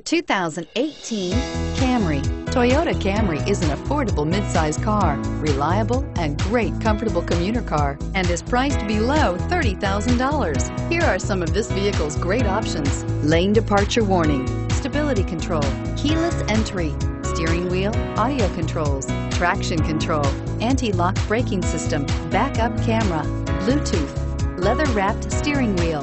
The 2018 Camry. Toyota Camry is an affordable midsize car, reliable and great comfortable commuter car, and is priced below $30,000. Here are some of this vehicle's great options: lane departure warning, stability control, keyless entry, steering wheel audio controls, traction control, anti-lock braking system, backup camera, Bluetooth, leather-wrapped steering wheel,